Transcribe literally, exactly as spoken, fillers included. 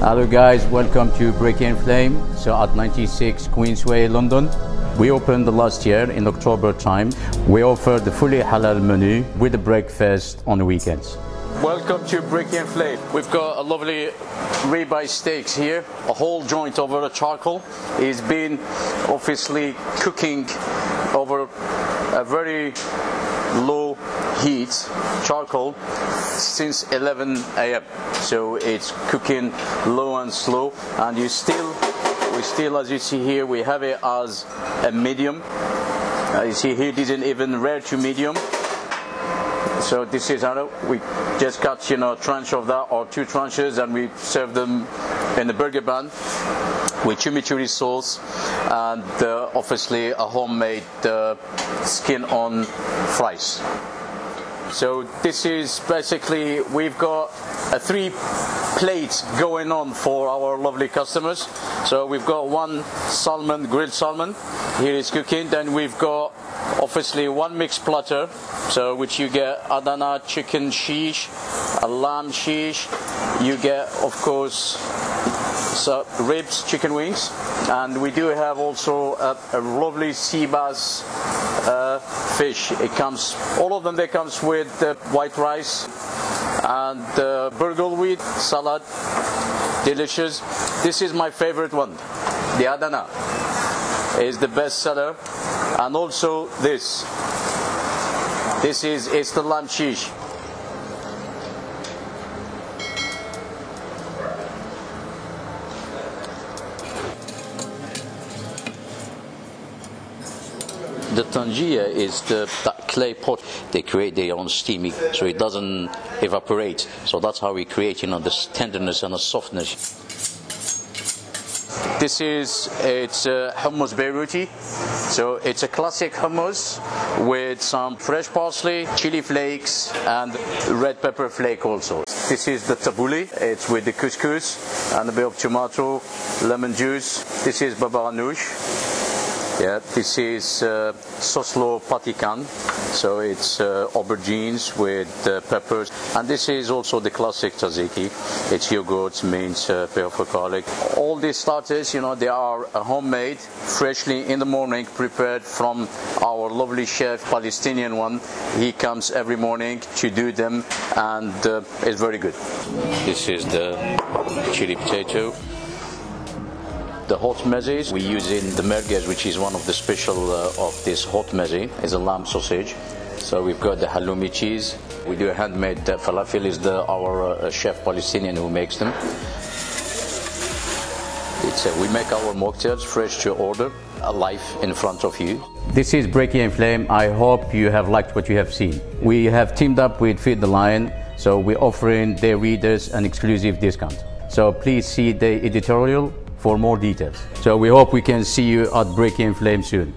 Hello guys, welcome to Break in Flame. So at ninety-six Queensway, London. We opened last year in October time. We offer the fully halal menu with the breakfast on the weekends. Welcome to Break in Flame. We've got a lovely ribeye steaks here. A whole joint over a charcoal. It's been obviously cooking over a very low heat, charcoal, since eleven A M So it's cooking low and slow, and you still, we still, as you see here, we have it as a medium. Uh, you see here, it isn't even rare to medium. So this is how we just cut, you know, a tranche of that or two tranches, and we serve them in the burger bun with chimichurri sauce and uh, obviously a homemade uh, skin on fries. So this is basically, we've got a three plate going on for our lovely customers. So we've got one salmon, grilled salmon, here is cooking. Then we've got obviously one mixed platter, so which you get Adana chicken sheesh, a lamb sheesh, you get of course so ribs, chicken wings, and we do have also a, a lovely sea bass uh, fish. It comes, all of them, they comes with uh, white rice and uh, burgle with salad, delicious. This is my favorite one, the Adana is the best seller. And also this, this is, it's the lamb sheesh. The tangia is the, that clay pot. They create their own steaming, so it doesn't evaporate. So that's how we create, you know, this tenderness and the softness. This is, it's uh, hummus Beiruti. So it's a classic hummus with some fresh parsley, chili flakes, and red pepper flake also. This is the tabbouleh. It's with the couscous and a bit of tomato, lemon juice. This is baba ganoush. Yeah, this is uh, soslo patlıcan, so it's uh, aubergines with uh, peppers, and this is also the classic tzatziki. It's yogurt, mint, uh, bit of garlic. All these starters, you know, they are homemade, freshly in the morning, prepared from our lovely chef, Palestinian one. He comes every morning to do them, and uh, it's very good. This is the chili potato. The hot mezze, we use in the merguez, which is one of the special uh, of this hot mezze, is a lamb sausage. So we've got the halloumi cheese. We do a handmade uh, falafel, is the, our uh, chef Palestinian who makes them. It's, uh, we make our mocktails fresh to order, alive in front of you. This is Break in Flame. I hope you have liked what you have seen. We have teamed up with Feed the Lion, so we're offering their readers an exclusive discount. So please see the editorial for more details. So we hope we can see you at Break in Flame soon.